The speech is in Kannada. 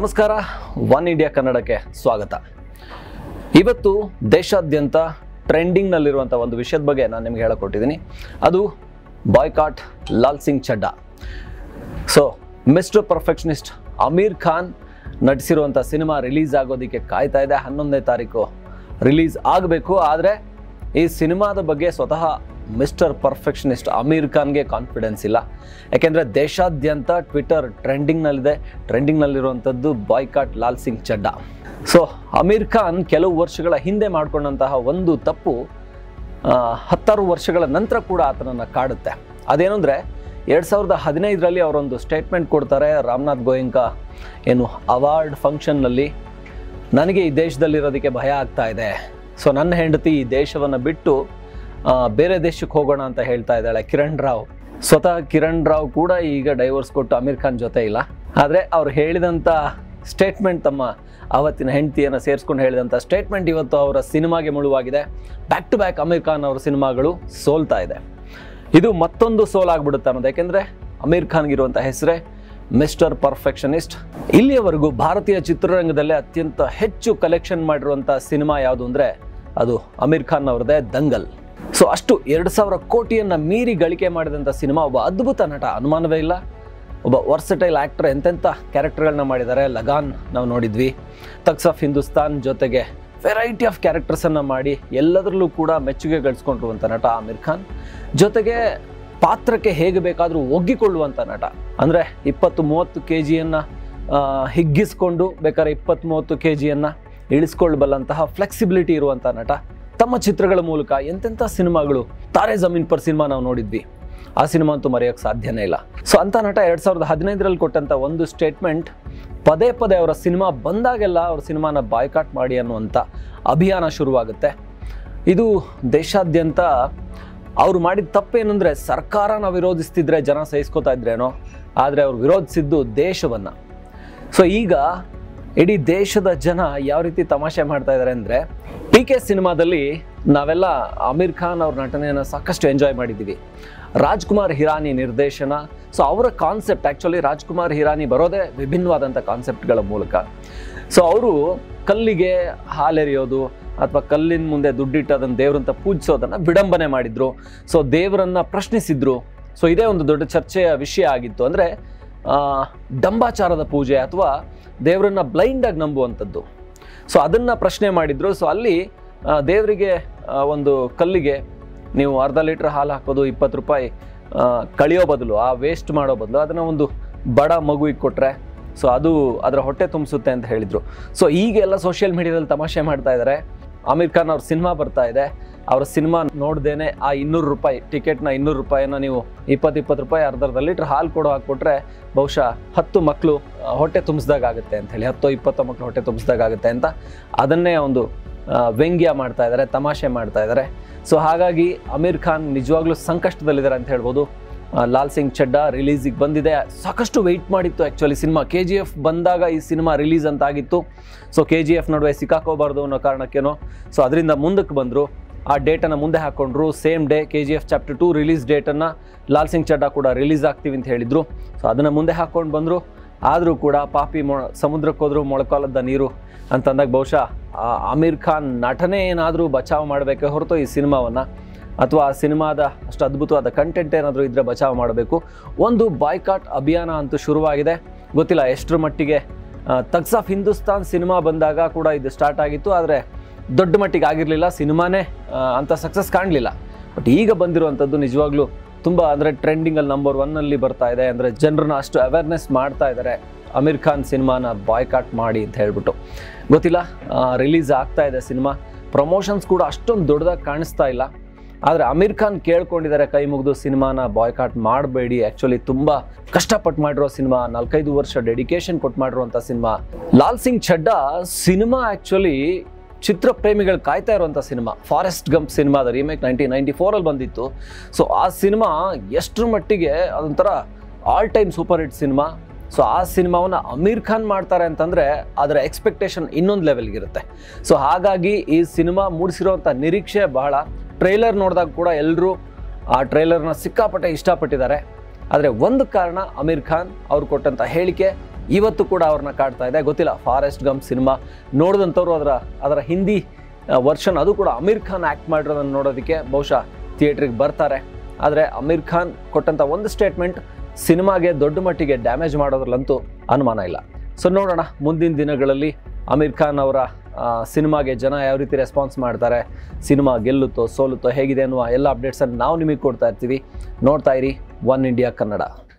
ನಮಸ್ಕಾರ ಒನ್ ಇಂಡಿಯಾ ಕನ್ನಡಕ್ಕೆ ಸ್ವಾಗತ। ಇವತ್ತು ದೇಶಾದ್ಯಂತ ಟ್ರೆಂಡಿಂಗ್ ನಲ್ಲಿ ಇರುವಂತ ಒಂದು ವಿಷಯದ ಬಗ್ಗೆ ನಾನು ನಿಮಗೆ ಹೇಳಿಕೊಟ್ಟಿದ್ದೀನಿ, ಅದು boycott Laal Singh Chaddha. So mister perfectionist Aamir Khan ನಟಿಸಿರುವಂತ ಸಿನಿಮಾ ರಿಲೀಸ್ ಆಗೋದಕ್ಕೆ ಕಾಯ್ತಾ ಇದೆ। 11ನೇ ತಾರೀಕು ರಿಲೀಸ್ ಆಗಬೇಕು। ಆದರೆ ಈ ಸಿನಿಮಾದ ಬಗ್ಗೆ ಸ್ವತಃ मिस्टर पर्फेक्षनिस्ट आमिर खान के कॉन्फिडेंस इल्ल, याकेंद्रे देशाद्यंत ट्विटर ट्रेंडिंग नल्लिरुवंतद्दु बायकाट लाल सिंग चड्डा। सो आमिर खान केलवु वर्षगळ हिंदे माड्कोंडंता ओंदु तप्पु 10 वर्षगळ नंतर कूड आतनन्न काडुत्ते। अदेनु अंद्रे 2015 रल्लि अवरु ओंदु स्टेटमेंट कोड्तारे रामनाथ गोयंका एनु अवार्ड फंक्षन नल्लि ननगे ई देशदल्लि इरोदक्के भय आग्ता इदे। सो नन्न हेंडति ई देशवन्न बिट्टु ಬೇರೆ ದೇಶಕ್ಕೆ ಹೋಗೋಣ ಅಂತ ಹೇಳ್ತಾ ಇದ್ದಾಳೆ ಕಿರಣ್ ರಾವ್। ಸ್ವತಃ ಕಿರಣ್ ರಾವ್ ಕೂಡ ಈಗ ಡೈವರ್ಸ್ ಕೊಟ್ಟು ಆಮಿರ್ ಖಾನ್ ಜೊತೆ ಇಲ್ಲ, ಆದರೆ ಅವರು ಹೇಳಿದಂತ ಸ್ಟೇಟ್ಮೆಂಟ್, ತಮ್ಮ ಆವತ್ತಿನ ಹೆಂಡತಿಯನ್ನು ಸೇರಿಸ್ಕೊಂಡು ಹೇಳಿದಂತ ಸ್ಟೇಟ್ಮೆಂಟ್ ಇವತ್ತು ಅವರ ಸಿನಿಮಾಗೆ ಮುಳುವಾಗಿದೆ। Back to back Aamir Khan ಅವರ ಸಿನಿಮಾಗಳು ಸೋಲ್ತಾ ಇದೆ। ಇದು ಮತ್ತೊಂದು ಸೋಲಾಗ್ಬಿಡುತ್ತೆ ಅನ್ನೋದು, ಯಾಕೆಂದರೆ ಆಮಿರ್ ಖಾನ್ಗೆ ಇರುವಂಥ ಹೆಸರೇ ಮಿಸ್ಟರ್ ಪರ್ಫೆಕ್ಷನಿಸ್ಟ್। ಇಲ್ಲಿಯವರೆಗೂ ಭಾರತೀಯ ಚಿತ್ರರಂಗದಲ್ಲೇ ಅತ್ಯಂತ ಹೆಚ್ಚು ಕಲೆಕ್ಷನ್ ಮಾಡಿರುವಂಥ ಸಿನಿಮಾ ಯಾವುದು ಅಂದರೆ ಅದು ಆಮಿರ್ ಖಾನ್ ಅವರದೇ ದಂಗಲ್। सो ಅಷ್ಟು 2000 ಕೋಟಿಯನ್ನು ಮೀರಿ ಗಳಿಕೆ ಮಾಡಿದಂತ ಸಿನಿಮಾ, ಒಬ್ಬ ಅದ್ಭುತ ನಟ ಅನುಮಾನವೇ ಇಲ್ಲ, ಒಬ್ಬ ವರ್ಸಟೈಲ್ ಆಕ್ಟರ್। ಎಂತೆಂತ ಕ್ಯಾರೆಕ್ಟರ್ಗಳನ್ನು ಮಾಡಿದ್ದಾರೆ, ಲಗಾನ್ ನಾವು ನೋಡಿದ್ವಿ, ತಕ್ಸ್ ಆಫ್ ಹಿಂದೂಸ್ತಾನ್ ಜೊತೆಗೆ ವೆರೈಟಿ ಆಫ್ ಕ್ಯಾರೆಕ್ಟರ್ಸ್ ಅನ್ನು ಮಾಡಿ ಎಲ್ಲದರಲ್ಲೂ ಕೂಡ ಮೆಚ್ಚುಗೆ ಗಳಿಸಿಕೊಂಡಿರುವಂತ ನಟ ಆಮಿರ್ ಖಾನ್, ಜೊತೆಗೆ ಪಾತ್ರಕ್ಕೆ ಹೇಗೆ ಬೇಕಾದರೂ ಒಗ್ಗಿಕೊಳ್ಳುವಂತ ನಟ। ಅಂದರೆ 20-30 ಕೆಜಿಯನ್ನು ಹಿಗ್ಗಿಸಿಕೊಂಡು ಬೇಕಾದ್ರೆ 20-30 ಕೆಜಿಯನ್ನು ಇಳಿಸಿಕೊಳ್ಳಬಲ್ಲಂತಹ ಫ್ಲೆಕ್ಸಿಬಿಲಿಟಿ ಇರುವಂತ ನಟ। ತಮ್ಮ ಚಿತ್ರಗಳ ಮೂಲಕ ಎಂತೆಂಥ ಸಿನಿಮಾಗಳು, ತಾರೆ ಜಮೀನ್ ಪರ್ ಸಿನಿಮಾ ನಾವು ನೋಡಿದ್ವಿ, ಆ ಸಿನಿಮಾ ಅಂತೂ ಮರೆಯೋಕ್ಕೆ ಸಾಧ್ಯನೇ ಇಲ್ಲ। ಸೊ ಅಂಥ ನಟ 2015ರಲ್ಲಿ ಕೊಟ್ಟಂಥ ಒಂದು ಸ್ಟೇಟ್ಮೆಂಟ್, ಪದೇ ಪದೇ ಅವರ ಸಿನಿಮಾ ಬಂದಾಗೆಲ್ಲ ಅವ್ರ ಸಿನಿಮಾನ ಬಾಯ್ಕಾಟ್ ಮಾಡಿ ಅನ್ನುವಂಥ ಅಭಿಯಾನ ಶುರುವಾಗುತ್ತೆ। ಇದು ದೇಶಾದ್ಯಂತ ಅವರು ಮಾಡಿದ ತಪ್ಪೇನೆಂದರೆ, ಸರ್ಕಾರ ನಾವು ವಿರೋಧಿಸ್ತಿದ್ರೆ ಜನ ಸಹಿಸ್ಕೋತಾ ಇದ್ರೇನೋ, ಆದರೆ ಅವ್ರು ವಿರೋಧಿಸಿದ್ದು ದೇಶವನ್ನು। ಸೊ ಈಗ ಇಡೀ ದೇಶದ ಜನ ಯಾವ ರೀತಿ ತಮಾಷೆ ಮಾಡ್ತಾ ಇದ್ದಾರೆ ಅಂದರೆ, PK ಸಿನಿಮಾದಲ್ಲಿ ನಾವೆಲ್ಲ ಆಮಿರ್ ಖಾನ್ ಅವ್ರ ನಟನೆಯನ್ನು ಸಾಕಷ್ಟು ಎಂಜಾಯ್ ಮಾಡಿದ್ದೀವಿ। ರಾಜ್ಕುಮಾರ್ ಹಿರಾನಿ ನಿರ್ದೇಶನ, ಸೊ ಅವರ ಕಾನ್ಸೆಪ್ಟ್, ಆ್ಯಕ್ಚುಲಿ ರಾಜ್ಕುಮಾರ್ ಹಿರಾನಿ ಬರೋದೇ ವಿಭಿನ್ನವಾದಂಥ ಕಾನ್ಸೆಪ್ಟ್ಗಳ ಮೂಲಕ। ಸೊ ಅವರು ಕಲ್ಲಿಗೆ ಹಾಲೆರೆಯೋದು ಅಥವಾ ಕಲ್ಲಿನ ಮುಂದೆ ದುಡ್ಡಿಟ್ಟು ಅದನ್ನು ದೇವ್ರಂತ ಪೂಜಿಸೋದನ್ನು ವಿಡಂಬನೆ ಮಾಡಿದರು। ಸೊ ದೇವರನ್ನು ಪ್ರಶ್ನಿಸಿದರು। ಸೊ ಇದೇ ಒಂದು ದೊಡ್ಡ ಚರ್ಚೆಯ ವಿಷಯ ಆಗಿತ್ತು। ಅಂದರೆ ದಂಬಾಚಾರದ ಪೂಜೆ ಅಥವಾ ದೇವರನ್ನು ಬ್ಲೈಂಡಾಗಿ ನಂಬುವಂಥದ್ದು, ಸೊ ಅದನ್ನು ಪ್ರಶ್ನೆ ಮಾಡಿದರು। ಸೊ ಅಲ್ಲಿ ದೇವರಿಗೆ ಒಂದು ಕಲ್ಲಿಗೆ ನೀವು ಅರ್ಧ ಲೀಟರ್ ಹಾಲು ಹಾಕೋದು, 20 ರೂಪಾಯಿ ಕಳಿಯೋ ಬದಲು, ಆ ವೇಸ್ಟ್ ಮಾಡೋ ಬದಲು ಅದನ್ನು ಒಂದು ಬಡ ಮಗುವಿಗೆ ಕೊಟ್ಟರೆ ಸೊ ಅದು ಅದರ ಹೊಟ್ಟೆ ತುಂಬಿಸುತ್ತೆ ಅಂತ ಹೇಳಿದರು। ಸೊ ಈಗೆಲ್ಲ ಸೋಷಿಯಲ್ ಮೀಡಿಯಾದಲ್ಲಿ ತಮಾಷೆ ಮಾಡ್ತಾ ಇದ್ದಾರೆ, ಆಮಿರ್ ಖಾನ್ ಅವ್ರ ಸಿನಿಮಾ ಬರ್ತಾ ಇದೆ, ಅವರ ಸಿನಿಮಾ ನೋಡ್ದೇನೆ ಆ 200 ರೂಪಾಯಿ ಟಿಕೆಟ್ನ 200 ರೂಪಾಯಿನ ನೀವು 20-20 ರೂಪಾಯಿ ಅರ್ಧ ಲೀಟ್ರ್ ಹಾಲು ಕೊಡೋ ಹಾಕ್ಕೊಟ್ರೆ ಬಹುಶಃ 10 ಮಕ್ಕಳು ಹೊಟ್ಟೆ ತುಂಬಿಸ್ದಾಗುತ್ತೆ ಅಂತ ಹೇಳಿ, 10-20 ಮಕ್ಕಳು ಹೊಟ್ಟೆ ತುಂಬಿಸ್ದಾಗುತ್ತೆ ಅಂತ ಅದನ್ನೇ ಒಂದು ವ್ಯಂಗ್ಯ ಮಾಡ್ತಾ ಇದ್ದಾರೆ, ತಮಾಷೆ ಮಾಡ್ತಾ ಇದ್ದಾರೆ। ಸೊ ಹಾಗಾಗಿ ಆಮಿರ್ ಖಾನ್ ನಿಜವಾಗ್ಲೂ ಸಂಕಷ್ಟದಲ್ಲಿದ್ದಾರೆ ಅಂತ ಹೇಳ್ಬೋದು। ಲಾಲ್ ಸಿಂಗ್ ಚಡ್ಡಾ ರಿಲೀಸಿಗೆ ಬಂದಿದೆ, ಸಾಕಷ್ಟು ವೆಯ್ಟ್ ಮಾಡಿತ್ತು ಆ್ಯಕ್ಚುಲಿ ಸಿನಿಮಾ। KGF ಬಂದಾಗ ಈ ಸಿನಿಮಾ ರಿಲೀಸ್ ಅಂತ ಆಗಿತ್ತು। ಸೊ KGF ನಡುವೆ ಸಿಕ್ಕಾಕೋಬಾರ್ದು ಅನ್ನೋ ಕಾರಣಕ್ಕೇನೋ ಸೊ ಅದರಿಂದ ಮುಂದಕ್ಕೆ ಬಂದರು, ಆ ಡೇಟನ್ನು ಮುಂದೆ ಹಾಕ್ಕೊಂಡ್ರು। Same day KGF Chapter 2 release ಡೇಟನ್ನು ಲಾಲ್ ಸಿಂಗ್ ಚಡ್ಡಾ ಕೂಡ ರಿಲೀಸ್ ಆಗ್ತೀವಿ ಅಂತ ಹೇಳಿದರು, ಸೊ ಅದನ್ನು ಮುಂದೆ ಹಾಕ್ಕೊಂಡು ಬಂದರು। ಆದರೂ ಕೂಡ ಪಾಪಿ ಸಮುದ್ರಕ್ಕೆ ಹೋದರೂ ಮೊಳಕಾಲದ ನೀರು ಅಂತಂದಾಗ ಬಹುಶಃ ಆಮಿರ್ ಖಾನ್ ನಟನೆ ಏನಾದರೂ ಬಚಾವ್ ಮಾಡಬೇಕೇ ಹೊರತು ಈ ಸಿನಿಮಾವನ್ನು ಅಥವಾ ಆ ಸಿನಿಮಾದ ಅಷ್ಟು ಅದ್ಭುತವಾದ ಕಂಟೆಂಟ್ ಏನಾದರೂ ಇದ್ದರೆ ಬಚಾವ್ ಮಾಡಬೇಕು। ಒಂದು ಬಾಯ್ಕಾಟ್ ಅಭಿಯಾನ ಅಂತೂ ಶುರುವಾಗಿದೆ, ಗೊತ್ತಿಲ್ಲ ಎಷ್ಟರ ಮಟ್ಟಿಗೆ। ತಕ್ಸ್ ಆಫ್ ಹಿಂದೂಸ್ತಾನ್ ಸಿನಿಮಾ ಬಂದಾಗ ಕೂಡ ಇದು ಸ್ಟಾರ್ಟ್ ಆಗಿತ್ತು, ಆದರೆ ದೊಡ್ಡ ಮಟ್ಟಿಗೆ ಆಗಿರಲಿಲ್ಲ, ಸಿನಿಮಾನೇ ಅಂಥ ಸಕ್ಸಸ್ ಕಾಣಲಿಲ್ಲ। ಬಟ್ ಈಗ ಬಂದಿರುವಂಥದ್ದು ನಿಜವಾಗ್ಲೂ ತುಂಬ, ಅಂದರೆ ಟ್ರೆಂಡಿಂಗಲ್ಲಿ ನಂಬರ್ 1ನಲ್ಲಿ ಬರ್ತಾ ಇದೆ, ಅಂದರೆ ಜನರನ್ನ ಅಷ್ಟು ಅವೇರ್ನೆಸ್ ಮಾಡ್ತಾ ಇದ್ದಾರೆ ಆಮಿರ್ ಖಾನ್ ಸಿನಿಮಾನ ಬಾಯ್ಕಾಟ್ ಮಾಡಿ ಅಂತ ಹೇಳ್ಬಿಟ್ಟು। ಗೊತ್ತಿಲ್ಲ, ರಿಲೀಸ್ ಆಗ್ತಾ ಇದೆ ಸಿನಿಮಾ, ಪ್ರಮೋಷನ್ಸ್ ಕೂಡ ಅಷ್ಟೊಂದು ದೊಡ್ಡದಾಗಿ ಕಾಣಿಸ್ತಾ ಇಲ್ಲ, ಆದರೆ ಆಮಿರ್ ಖಾನ್ ಕೇಳ್ಕೊಂಡಿದ್ದಾರೆ ಕೈ ಮುಗಿದು ಸಿನಿಮಾನ ಬಾಯ್ಕಾಟ್ ಮಾಡಬೇಡಿ, ಆ್ಯಕ್ಚುಲಿ ತುಂಬ ಕಷ್ಟಪಟ್ಟು ಮಾಡಿರೋ ಸಿನಿಮಾ, 4-5 ವರ್ಷ ಡೆಡಿಕೇಶನ್ ಕೊಟ್ಟು ಮಾಡಿರುವಂಥ cinema Laal Singh Chaddha cinema. Actually ಚಿತ್ರ ಪ್ರೇಮಿಗಳು ಕಾಯ್ತಾ ಇರುವಂಥ ಸಿನಿಮಾ ಫಾರೆಸ್ಟ್ ಗಂಪ್ ಸಿನಿಮಾದ ರೀಮೇಕ್ 1994ಅಲ್ಲಿ ಬಂದಿತ್ತು। ಸೊ ಆ ಸಿನಿಮಾ ಎಷ್ಟರ ಮಟ್ಟಿಗೆ ಅದೊಂಥರ all time super hit cinema. So ಆ ಸಿನಿಮಾವನ್ನು ಆಮಿರ್ ಖಾನ್ ಮಾಡ್ತಾರೆ ಅಂತಂದರೆ ಅದರ ಎಕ್ಸ್ಪೆಕ್ಟೇಷನ್ ಇನ್ನೊಂದು ಲೆವೆಲ್ಗಿರುತ್ತೆ। ಸೊ ಹಾಗಾಗಿ ಈ ಸಿನಿಮಾ ಮೂಡಿಸಿರೋವಂಥ ನಿರೀಕ್ಷೆ ಬಹಳ, ಟ್ರೈಲರ್ ನೋಡಿದಾಗ ಕೂಡ ಎಲ್ಲರೂ ಆ ಟ್ರೈಲರ್ನ ಸಿಕ್ಕಾಪಟ್ಟೆ ಇಷ್ಟಪಟ್ಟಿದ್ದಾರೆ। ಆದರೆ ಒಂದು ಕಾರಣ ಆಮಿರ್ ಖಾನ್ ಅವ್ರು ಕೊಟ್ಟಂಥ ಹೇಳಿಕೆ, ಇವತ್ತು ಕೂಡ ಅವರನ್ನು ಕಾಡ್ತಾ ಇದೆ. ಗೊತ್ತಿಲ್ಲ ಫಾರೆಸ್ಟ್ ಗಂಪ್ ಸಿನಿಮಾ ನೋಡಿದಂತವರು ಅದರ ಹಿಂದಿ ವರ್ಷನ್ ಅದು ಕೂಡ ಅಮೀರ್ ಖಾನ್ ಆಕ್ಟ್ ಮಾಡಿರೋದನ್ನ ನೋಡೋದಕ್ಕೆ ಬಹುಶಃ ಥಿಯೇಟರ್ಗೆ ಬರ್ತಾರೆ. ಆದರೆ ಅಮೀರ್ ಖಾನ್ ಕೊಟ್ಟಂತ ಒಂದು ಸ್ಟೇಟ್ಮೆಂಟ್ ಸಿನಿಮಾಗೆ ದೊಡ್ಡ ಮಟ್ಟಿಗೆ ಡ್ಯಾಮೇಜ್ ಮಾಡೋದ್ರಲ್ಲಂತೂ ಅನುಮಾನ ಇಲ್ಲ. ಸೊ ನೋಡೋಣ ಮುಂದಿನ ದಿನಗಳಲ್ಲಿ ಅಮೀರ್ ಖಾನ್ ಅವರ ಸಿನಿಮಾಗೆ ಜನ ಯಾವ ರೀತಿ ರೆಸ್ಪಾನ್ಸ್ ಮಾಡ್ತಾರೆ, ಸಿನಿಮಾ ಗೆಲ್ಲುತ್ತೋ ಸೋಲುತ್ತೋ ಹೇಗಿದೆ ಅನ್ನುವ ಎಲ್ಲ ಅಪ್ಡೇಟ್ಸನ್ನು ನಾವು ನಿಮಗೆ ಕೊಡ್ತಾ ಇರ್ತೀವಿ. ನೋಡ್ತಾ ಇರಿ ಒನ್ ಇಂಡಿಯಾ ಕನ್ನಡ.